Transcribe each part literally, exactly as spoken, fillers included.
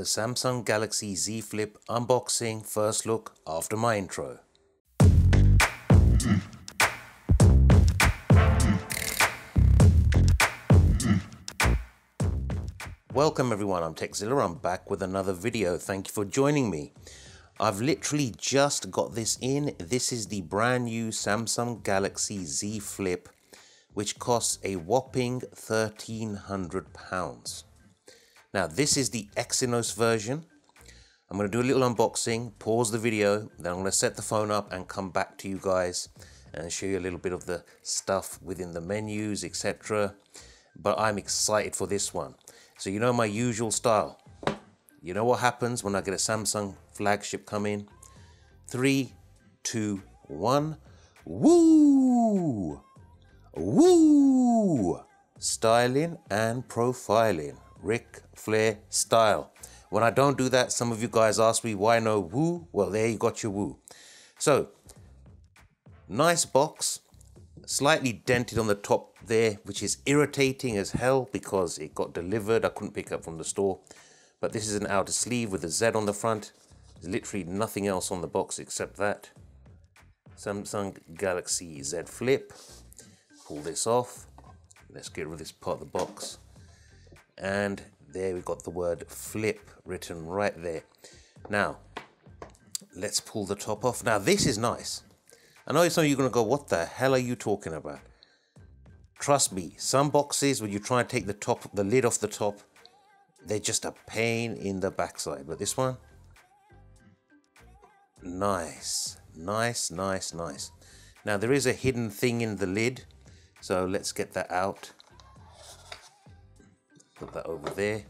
the Samsung Galaxy Z Flip unboxing first look after my intro. Welcome everyone, I'm TechZilla, I'm back with another video. Thank you for joining me. I've literally just got this in. This is the brand new Samsung Galaxy Z Flip, which costs a whopping thirteen hundred pounds. Now this is the Exynos version. I'm going to do a little unboxing, pause the video, then I'm going to set the phone up and come back to you guys and show you a little bit of the stuff within the menus, et cetera. But I'm excited for this one. So you know my usual style. You know what happens when I get a Samsung flagship come in? Three, two, one. Woo! Woo! Styling and profiling. Rick Flair style. When I don't do that, some of you guys ask me why no woo? Well, there you got your woo. So, nice box, slightly dented on the top there, which is irritating as hell because it got delivered. I couldn't pick up from the store, but this is an outer sleeve with a Z on the front. There's literally nothing else on the box except that. Samsung Galaxy Z Flip. Pull this off. Let's get rid of this part of the box. And there we've got the word flip written right there. Now, let's pull the top off. Now this is nice. I know some of you are gonna go, what the hell are you talking about? Trust me, some boxes when you try and take the top, the lid off the top, they're just a pain in the backside. But this one, nice, nice, nice, nice. Now there is a hidden thing in the lid. So let's get that out. Put that over there.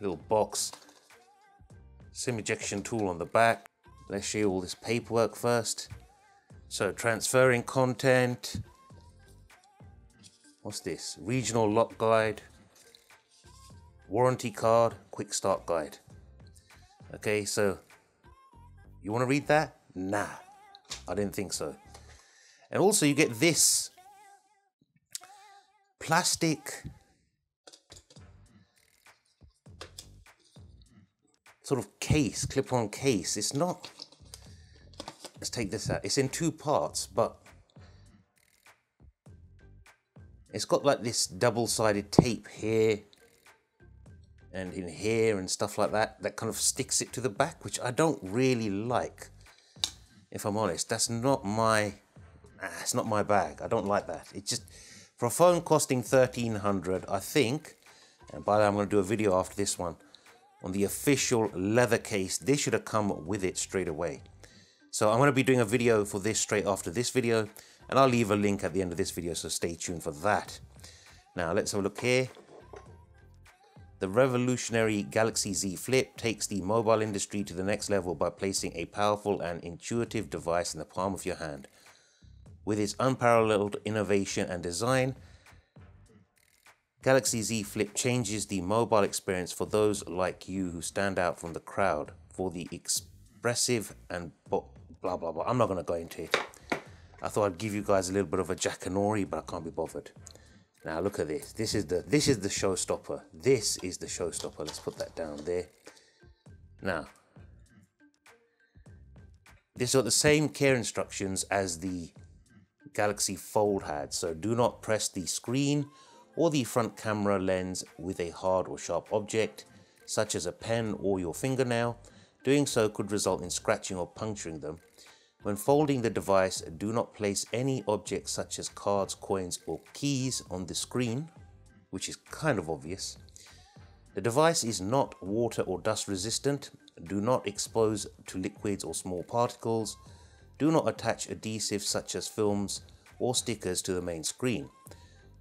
Little box. SIM ejection tool on the back. Let's show you all this paperwork first. So transferring content. What's this? Regional lock guide. Warranty card. Quick start guide. Okay, so you want to read that? Nah, I didn't think so. And also you get this plastic sort of case, clip-on case. It's not, let's take this out. It's in two parts, but it's got like this double-sided tape here and in here and stuff like that, that kind of sticks it to the back, which I don't really like. If I'm honest, that's not my, ah, it's not my bag. I don't like that. It just, for a phone costing thirteen hundred, I think, and by the way, I'm going to do a video after this one on the official leather case. This should have come with it straight away. So I'm going to be doing a video for this straight after this video, and I'll leave a link at the end of this video, so stay tuned for that. Now let's have a look here. The revolutionary Galaxy Z Flip takes the mobile industry to the next level by placing a powerful and intuitive device in the palm of your hand. With its unparalleled innovation and design, Galaxy Z Flip changes the mobile experience for those like you who stand out from the crowd for the expressive and blah, blah, blah. I'm not going to go into it. I thought I'd give you guys a little bit of a jackanory, but I can't be bothered. Now look at this. This is the this is the showstopper. This is the showstopper. Let's put that down there. Now, these are the same care instructions as the Galaxy Fold had. So do not press the screen or the front camera lens with a hard or sharp object, such as a pen or your fingernail. Doing so could result in scratching or puncturing them. When folding the device, do not place any objects such as cards, coins, or keys on the screen, which is kind of obvious. The device is not water or dust resistant. Do not expose to liquids or small particles. Do not attach adhesives such as films or stickers to the main screen.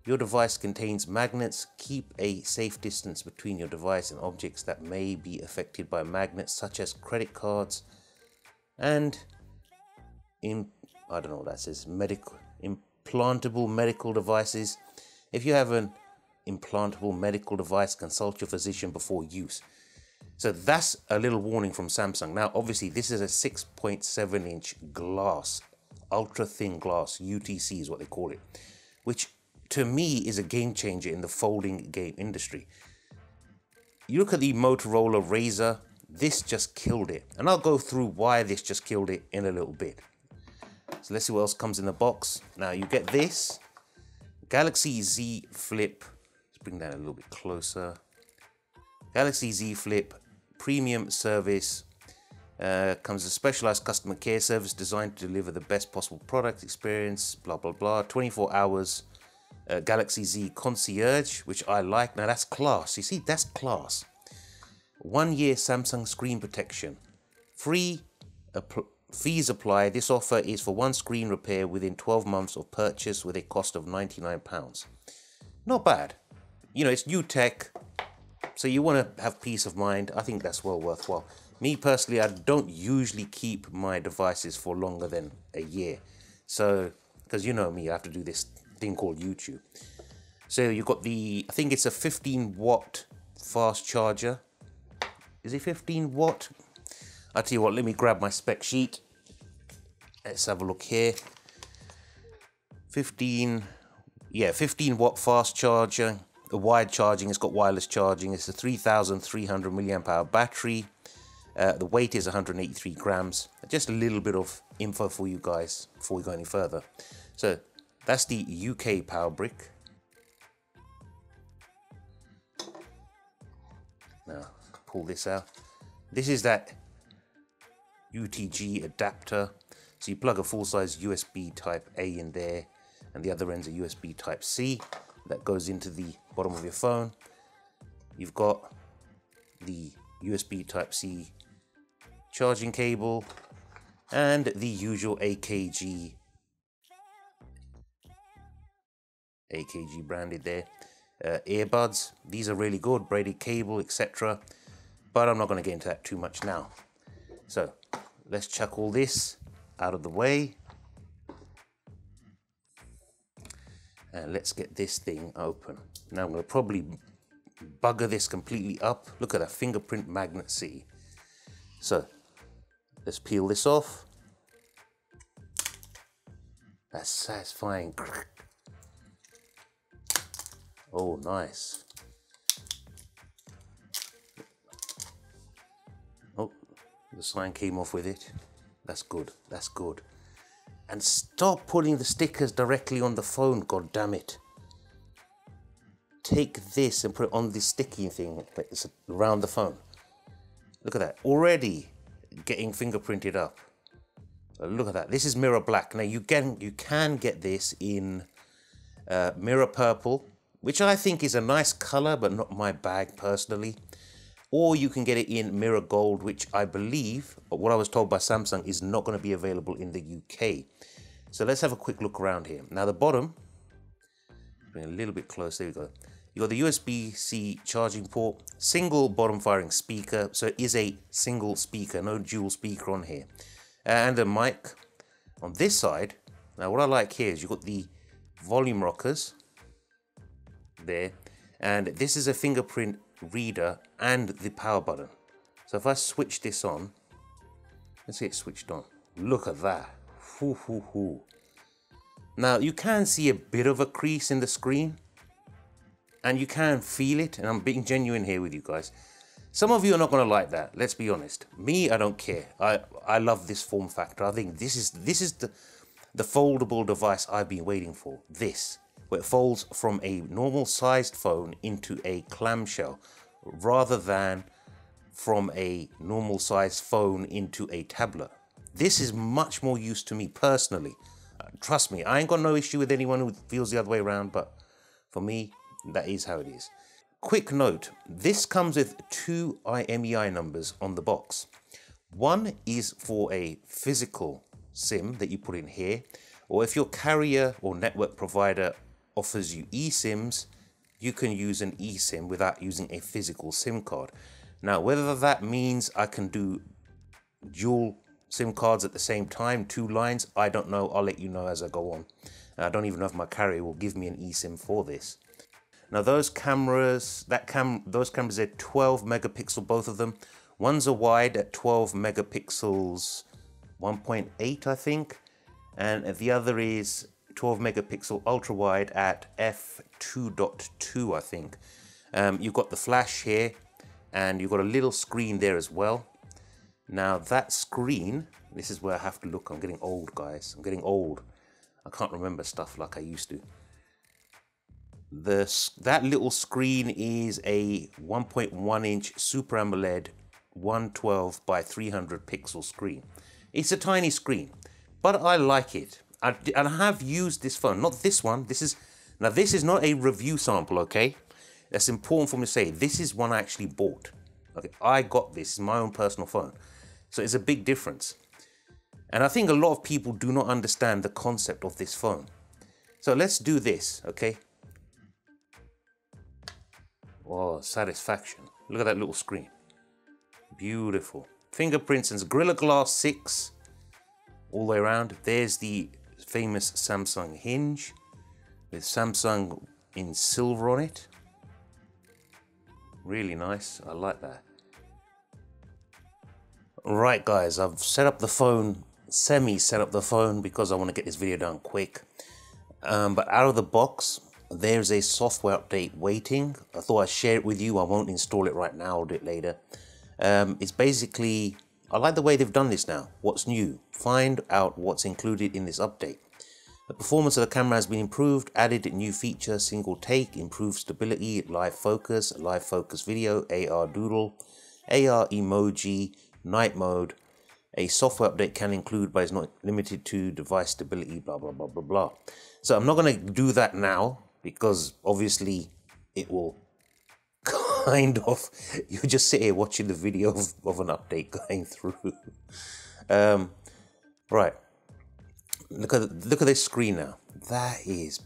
Your device contains magnets. Keep a safe distance between your device and objects that may be affected by magnets, such as credit cards and In, I don't know what that says, medical, implantable medical devices. If you have an implantable medical device, consult your physician before use. So that's a little warning from Samsung. Now, obviously this is a six point seven inch glass, ultra thin glass, U T C is what they call it, which to me is a game changer in the folding game industry. You look at the Motorola Razr, this just killed it. And I'll go through why this just killed it in a little bit. So let's see what else comes in the box. Now you get this Galaxy Z Flip. Let's bring that a little bit closer. Galaxy Z Flip Premium Service. Uh, comes a specialized customer care service designed to deliver the best possible product experience, blah, blah, blah. twenty-four hours. Uh, Galaxy Z Concierge, which I like. Now that's class. You see, that's class. One year Samsung screen protection. Free app- fees apply. This offer is for one screen repair within twelve months of purchase with a cost of ninety-nine pounds. Not bad. You know, it's new tech, so you want to have peace of mind. I think that's well worthwhile. Me personally, I don't usually keep my devices for longer than a year. So, because you know me, I have to do this thing called YouTube. So you've got the, I think it's a fifteen watt fast charger. Is it fifteen watt? I'll tell you what, let me grab my spec sheet. Let's have a look here. fifteen, yeah, fifteen watt fast charger, the wide charging, it's got wireless charging. It's a three thousand three hundred milliamp hour battery. Uh, the weight is one hundred eighty-three grams. Just a little bit of info for you guys before we go any further. So that's the U K power brick. Now pull this out. This is that U T G adapter. So you plug a full-size U S B type A in there, and the other end's a U S B type C that goes into the bottom of your phone. You've got the U S B type C charging cable and the usual A K G A K G branded there uh, earbuds. These are really good, braided cable, etc., but I'm not going to get into that too much now. So let's chuck all this out of the way and let's get this thing open. Now I'm going to probably bugger this completely up. Look at that fingerprint magnet city. So let's peel this off. That's satisfying. Oh, nice. Oh, the sign came off with it. That's good. That's good. And stop pulling the stickers directly on the phone, god damn it. Take this and put it on this sticky thing that's around the phone. Look at that, already getting fingerprinted up. Look at that, this is mirror black. Now you can, you can get this in uh, mirror purple, which I think is a nice color, but not my bag personally. Or you can get it in mirror gold, which I believe, what I was told by Samsung, is not gonna be available in the U K. So let's have a quick look around here. Now the bottom, bring a little bit closer, there we go. You got the U S B-C charging port, single bottom firing speaker, so it is a single speaker, no dual speaker on here. And a mic on this side. Now what I like here is you've got the volume rockers there, and this is a fingerprint reader and the power button. So if I switch this on, let's get it switched on. Look at that, hoo hoo hoo. Now you can see a bit of a crease in the screen, and you can feel it, and I'm being genuine here with you guys. Some of you are not gonna like that, let's be honest. Me, I don't care. I, I love this form factor. I think this is this is the, the foldable device I've been waiting for. This, where it folds from a normal sized phone into a clamshell, rather than from a normal sized phone into a tablet. This is much more use to me personally. Trust me, I ain't got no issue with anyone who feels the other way around, but for me, that is how it is. Quick note, this comes with two I M E I numbers on the box. One is for a physical SIM that you put in here, or if your carrier or network provider offers you eSIMs, you can use an eSIM without using a physical SIM card. Now, whether that means I can do dual SIM cards at the same time, two lines, I don't know. I'll let you know as I go on. I don't even know if my carrier will give me an eSIM for this. Now those cameras, that cam, those cameras are twelve megapixel, both of them. One's a wide at twelve megapixels, one point eight I think, and the other is twelve megapixel ultra wide at f two point two I think. Um, you've got the flash here, and you've got a little screen there as well. Now that screen, this is where I have to look. I'm getting old, guys. I'm getting old. I can't remember stuff like I used to. The, that little screen is a one point one inch Super AMOLED one twelve by three hundred pixel screen. It's a tiny screen, but I like it. I, and I have used this phone, not this one. This is, now this is not a review sample, okay? That's important for me to say. This is one I actually bought. Okay, I got this, it's my own personal phone. So it's a big difference. And I think a lot of people do not understand the concept of this phone. So let's do this, okay? Oh, satisfaction. Look at that little screen. Beautiful. Fingerprints and Gorilla Glass six all the way around. There's the famous Samsung hinge with Samsung in silver on it. Really nice, I like that. Right guys, I've set up the phone, semi set up the phone because I want to get this video done quick. Um, but out of the box, there's a software update waiting. I thought I'd share it with you. I won't install it right now, I'll do it later. Um, it's basically, I like the way they've done this now. What's new? Find out what's included in this update. The performance of the camera has been improved, added a new feature, single take, improved stability, live focus, live focus video, A R doodle, A R emoji, night mode. A software update can include but is not limited to device stability, blah, blah, blah, blah, blah. So I'm not going to do that now because obviously it will kind of, you just sit here watching the video of, of an update going through. um, right. Look at, look at this screen now. That is,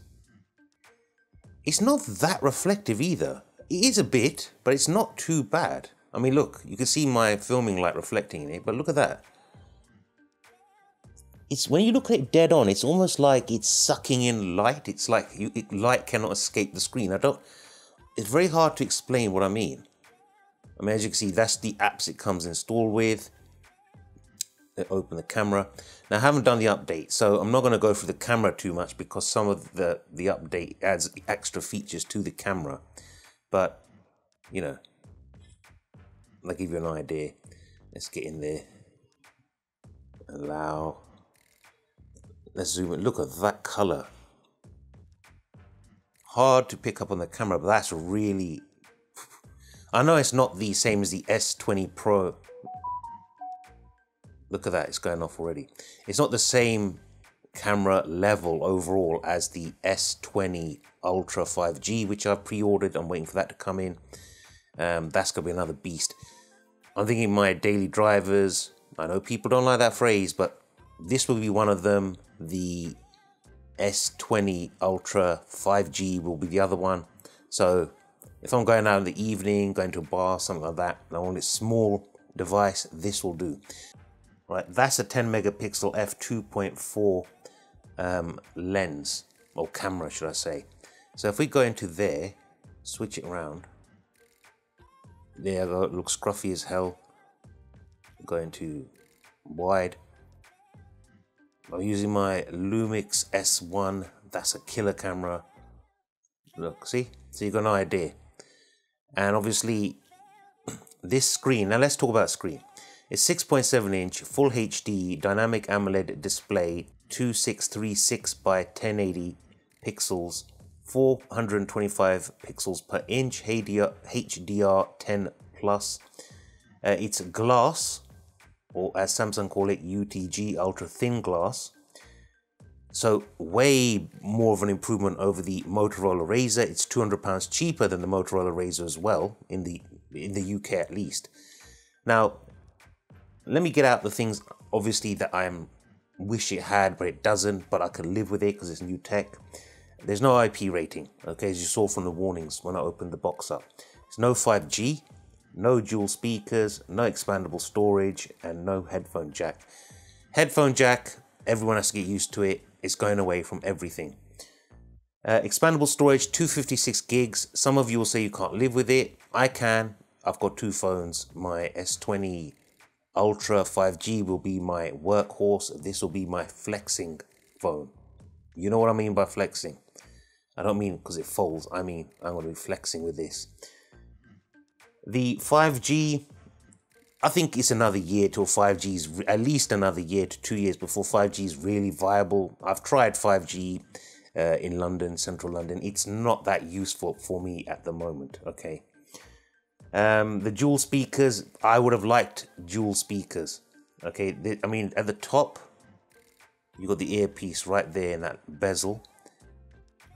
it's not that reflective either. It is a bit, but it's not too bad. I mean, look, you can see my filming light reflecting in it, but look at that. It's, when you look at it dead on, it's almost like it's sucking in light. It's like you, it, light cannot escape the screen. I don't, it's very hard to explain what I mean. I mean, as you can see, that's the apps it comes installed with. Open the camera. Now I haven't done the update, so I'm not going to go through the camera too much because some of the the update adds extra features to the camera, but you know, I'll give you an idea. Let's get in there, allow, let's zoom in. Look at that color. Hard to pick up on the camera, but that's really, I know it's not the same as the S twenty Pro. Look at that, it's going off already. It's not the same camera level overall as the S twenty Ultra five G, which I've pre-ordered. I'm waiting for that to come in. Um, that's gonna be another beast. I'm thinking my daily drivers, I know people don't like that phrase, but this will be one of them. The S twenty Ultra five G will be the other one. So if I'm going out in the evening, going to a bar, something like that, and I want a small device, this will do. Right, that's a ten megapixel f two point four um, lens, or camera should I say. So if we go into there, switch it around. There, it looks scruffy as hell. Go into wide. I'm using my Lumix S one, that's a killer camera. Look, see? So you've got an idea. And obviously, this screen, now let's talk about screen. It's six point seven inch, full H D, dynamic AMOLED display, twenty-six thirty-six by ten eighty pixels, four hundred twenty-five pixels per inch, H D R ten plus. Uh, it's glass, or as Samsung call it, U T G, ultra thin glass. So way more of an improvement over the Motorola Razr. It's two hundred pounds cheaper than the Motorola Razr as well, in the, in the U K at least. Now, let me get out the things, obviously, that I wish it had, but it doesn't, but I can live with it because it's new tech. There's no I P rating, okay, as you saw from the warnings when I opened the box up. There's no five G, no dual speakers, no expandable storage, and no headphone jack. Headphone jack, everyone has to get used to it. It's going away from everything. Uh, expandable storage, two hundred fifty-six gigs. Some of you will say you can't live with it. I can. I've got two phones, my S twenty Ultra five G will be my workhorse. This will be my flexing phone. You know what I mean by flexing? I don't mean because it folds. I mean, I'm going to be flexing with this. The five G, I think it's another year till five G is, at least another year to two years before five G is really viable. I've tried five G uh, in London, central London. It's not that useful for me at the moment, okay? Um, the dual speakers, I would have liked dual speakers, okay? They, I mean, at the top, you've got the earpiece right there in that bezel,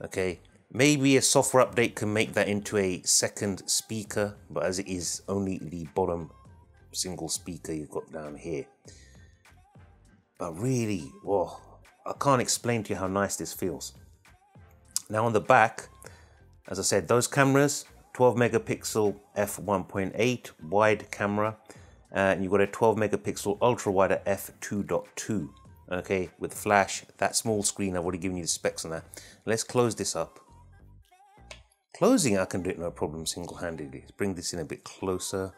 okay? Maybe a software update can make that into a second speaker, but as it is only the bottom single speaker you've got down here. But really, whoa, I can't explain to you how nice this feels. Now on the back, as I said, those cameras, twelve megapixel f one point eight wide camera, uh, and you've got a twelve megapixel ultra wide at f two point two, okay, with flash, that small screen. I've already given you the specs on that. Let's close this up. Closing, I can do it no problem single-handedly. Let's bring this in a bit closer.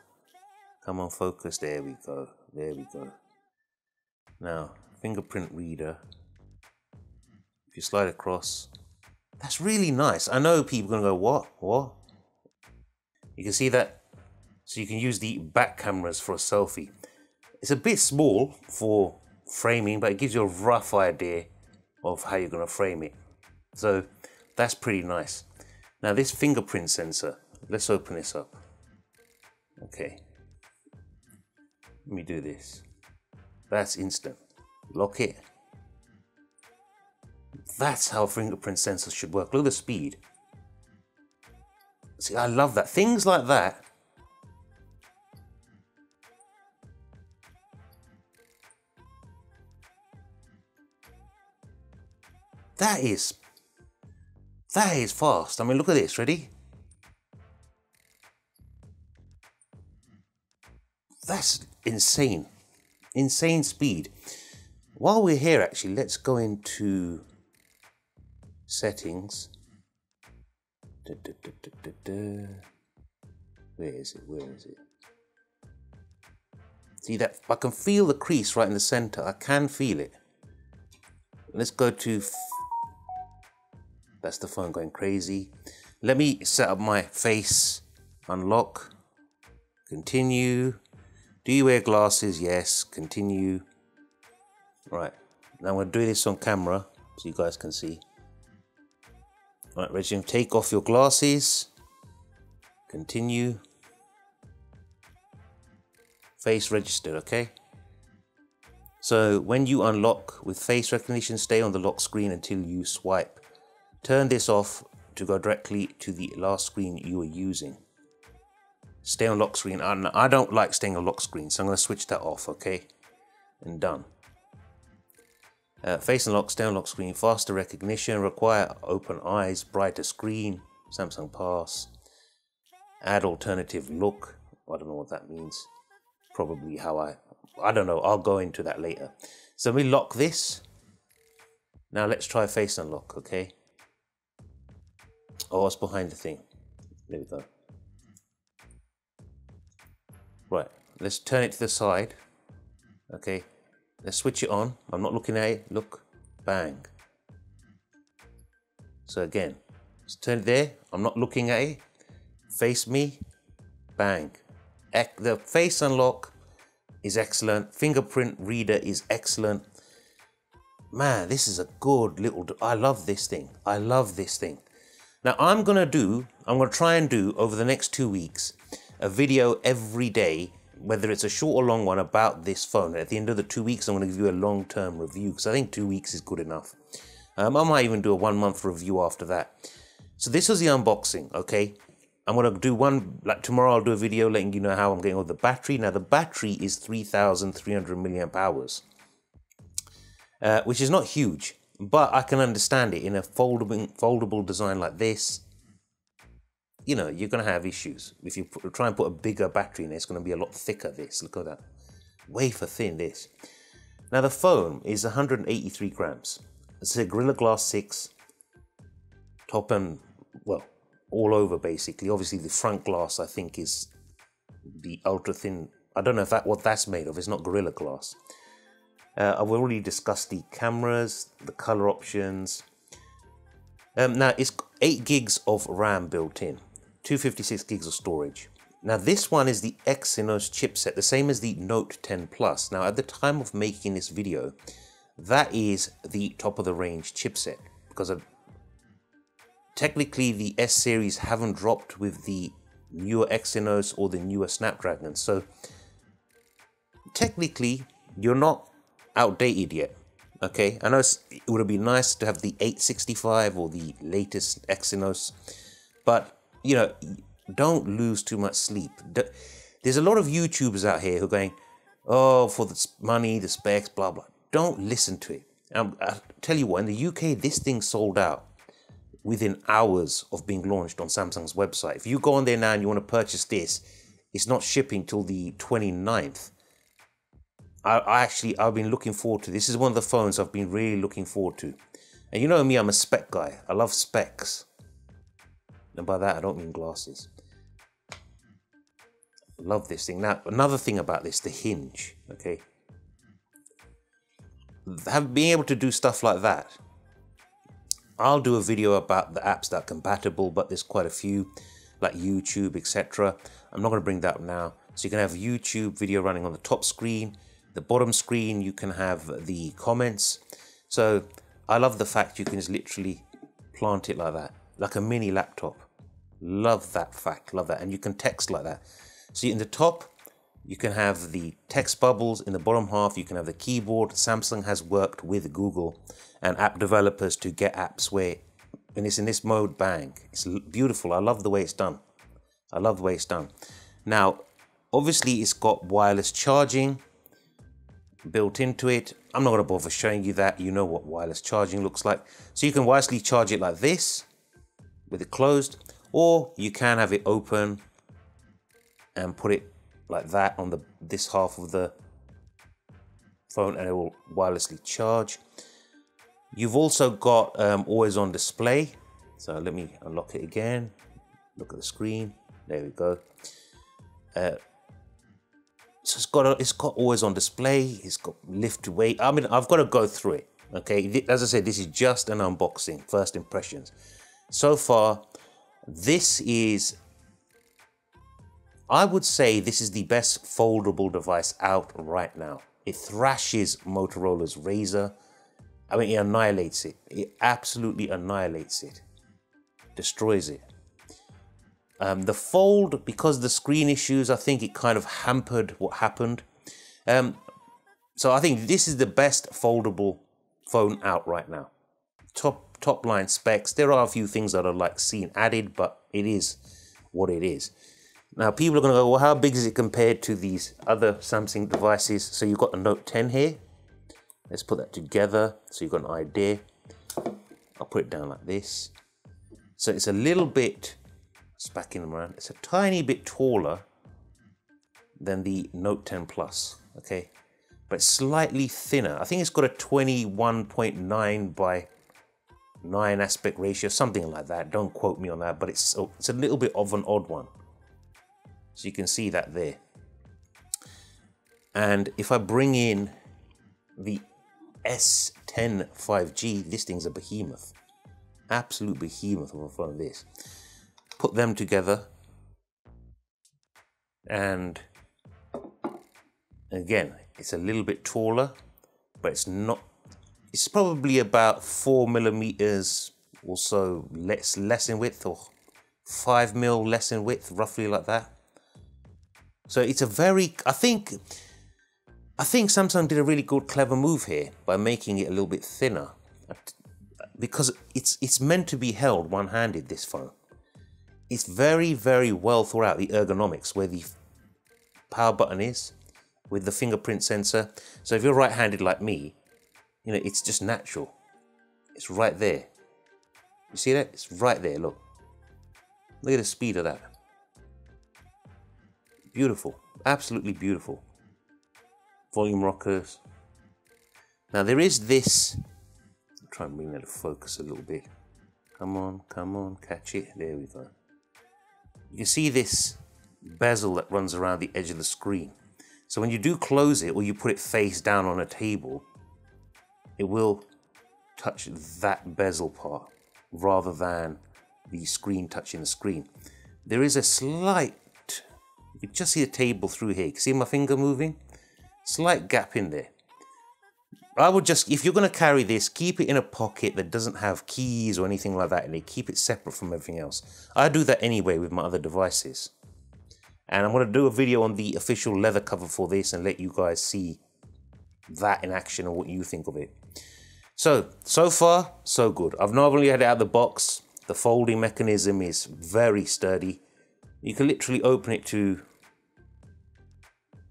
Come on, focus, there we go, there we go. Now, fingerprint reader, if you slide across, that's really nice. I know people are gonna go, what, what? You can see that, so you can use the back cameras for a selfie. It's a bit small for framing, but it gives you a rough idea of how you're gonna frame it. So that's pretty nice. Now this fingerprint sensor, let's open this up, okay. Let me do this. That's instant. Lock it. That's how fingerprint sensors should work. Look at the speed. See, I love that. Things like that. That is, that is fast. I mean, look at this. Ready? That's insane, insane speed. While we're here, actually, let's go into settings. Da, da, da, da, da, da. Where is it? Where is it? See that? I can feel the crease right in the center. I can feel it. Let's go to. F That's the phone going crazy. Let me set up my face. Unlock. Continue. Do you wear glasses? Yes. Continue. Right. Now I'm going to do this on camera so you guys can see. Right, Reggie, take off your glasses. Continue. Face registered, okay? So when you unlock with face recognition, stay on the lock screen until you swipe. Turn this off to go directly to the last screen you are using. Stay on lock screen. I don't like staying on lock screen, so I'm going to switch that off, okay? And done. Uh, face unlock, stay on lock screen, faster recognition, require open eyes, brighter screen, Samsung Pass, add alternative look. I don't know what that means. Probably how I, I don't know. I'll go into that later. So we lock this. Now let's try face unlock, okay? Oh, it's behind the thing. There we go. Right, let's turn it to the side, okay, let's switch it on. I'm not looking at it, look, bang. So again, let's turn it there, I'm not looking at it, face me, bang. The face unlock is excellent, fingerprint reader is excellent. Man, this is a good little, I love this thing, I love this thing. Now I'm going to do, I'm going to try and do over the next two weeks, a video every day, whether it's a short or long one, about this phone. At the end of the two weeks, I'm going to give you a long-term review because I think two weeks is good enough. Um, I might even do a one-month review after that. So this was the unboxing, okay? I'm going to do one, like tomorrow I'll do a video letting you know how I'm getting on the battery. Now the battery is three thousand three hundred milliamp hours, uh, which is not huge, but I can understand it in a foldable, foldable design like this. You know, you're going to have issues. If you put, try and put a bigger battery in there, it's going to be a lot thicker, this. Look at that. Wafer thin, this. Now, the phone is one hundred eighty-three grams. It's a Gorilla Glass six. Top and, well, all over, basically. Obviously, the front glass, I think, is the ultra-thin. I don't know if that what that's made of. It's not Gorilla Glass. Uh, I've already discussed the cameras, the color options. Um, now, it's eight gigs of RAM built in. two hundred fifty-six gigs of storage. Now this one is the Exynos chipset, the same as the Note ten Plus. Now at the time of making this video, that is the top of the range chipset, because of technically the S series haven't dropped with the newer Exynos or the newer Snapdragon. So technically you're not outdated yet. Okay, I know it would have been nice to have the eight sixty-five or the latest Exynos, but you know, don't lose too much sleep. There's a lot of YouTubers out here who are going, oh, for the money, the specs, blah, blah. Don't listen to it. Um, I'll tell you what, in the U K, this thing sold out within hours of being launched on Samsung's website. If you go on there now and you want to purchase this, it's not shipping till the twenty-ninth. I actually, I've been looking forward to this. This is one of the phones I've been really looking forward to. And you know me, I'm a spec guy. I love specs. And by that, I don't mean glasses. Love this thing. Now, another thing about this, the hinge, okay? Have, being able to do stuff like that. I'll do a video about the apps that are compatible, but there's quite a few, like YouTube, et cetera. I'm not gonna bring that up now. So you can have YouTube video running on the top screen, the bottom screen, you can have the comments. So I love the fact you can just literally plant it like that, like a mini laptop. Love that fact, love that. And you can text like that. So in the top, you can have the text bubbles. In the bottom half, you can have the keyboard. Samsung has worked with Google and app developers to get apps where, and it's in this mode, bang. It's beautiful, I love the way it's done. I love the way it's done. Now, obviously it's got wireless charging built into it. I'm not gonna bother showing you that. You know what wireless charging looks like. So you can wirelessly charge it like this with it closed, or you can have it open and put it like that on the this half of the phone and it will wirelessly charge. You've also got um, always on display. So let me unlock it again. Look at the screen, there we go. Uh, So it's got, a, it's got always on display, it's got lift to weight. I mean, I've got to go through it, okay? As I said, this is just an unboxing, first impressions. So far, this is, I would say this is the best foldable device out right now. It thrashes Motorola's Razr. I mean, it annihilates it. It absolutely annihilates it, destroys it. Um, the Fold, because of the screen issues, I think it kind of hampered what happened. Um, so I think this is the best foldable phone out right now. Top, top line specs. There are a few things that are like seen added, but it is what it is. Now people are gonna go, well, how big is it compared to these other Samsung devices? So you've got the Note ten here. Let's put that together so you've got an idea. I'll put it down like this. So it's a little bit, backing them around, it's a tiny bit taller than the Note ten Plus, okay, but slightly thinner. I think it's got a twenty-one point nine by nine aspect ratio, something like that. Don't quote me on that, but it's it's a little bit of an odd one. So you can see that there. And if I bring in the S ten five G, this thing's a behemoth, absolute behemoth of a phone of this. Put them together, and again, it's a little bit taller, but it's not, it's probably about four millimeters or so less, less in width, or five mil less in width, roughly like that. So it's a very, I think, I think Samsung did a really good, clever move here by making it a little bit thinner, because it's, it's meant to be held one-handed, this phone. It's very, very well thought out, the ergonomics, where the power button is with the fingerprint sensor. So if you're right-handed like me, you know, it's just natural. It's right there. You see that? It's right there, look. Look at the speed of that. Beautiful, absolutely beautiful. Volume rockers. Now there is this, I'll try and bring that to focus a little bit. Come on, come on, catch it, there we go. You can see this bezel that runs around the edge of the screen. So when you do close it, or you put it face down on a table, it will touch that bezel part rather than the screen touching the screen. There is a slight You can just see the table through here. You can see my finger moving? Slight gap in there. I would just, if you're going to carry this, keep it in a pocket that doesn't have keys or anything like that in it. Keep it separate from everything else. I do that anyway with my other devices. And I'm going to do a video on the official leather cover for this and let you guys see that in action and what you think of it. So, so far, so good. I've not only had it out of the box, the folding mechanism is very sturdy. You can literally open it to,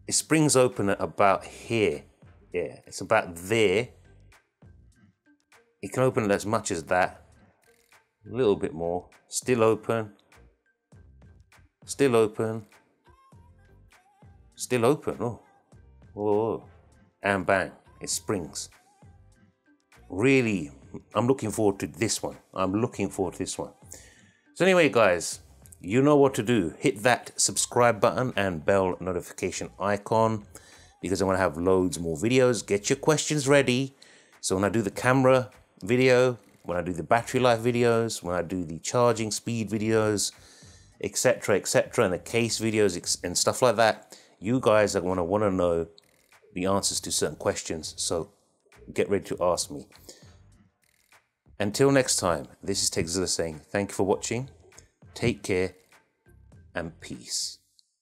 it springs open at about here. Yeah, it's about there. It can open it as much as that. A little bit more. Still open. Still open. Still open. Oh. Whoa. And bang. It springs. Really, I'm looking forward to this one. I'm looking forward to this one. So anyway, guys, you know what to do. Hit that subscribe button and bell notification icon because I want to have loads more videos. Get your questions ready. So when I do the camera video, when I do the battery life videos, when I do the charging speed videos, etc, et cetera, and the case videos and stuff like that, you guys are going to want to know the answers to certain questions. So get ready to ask me. Until next time, this is TechZilla saying thank you for watching. Take care and peace.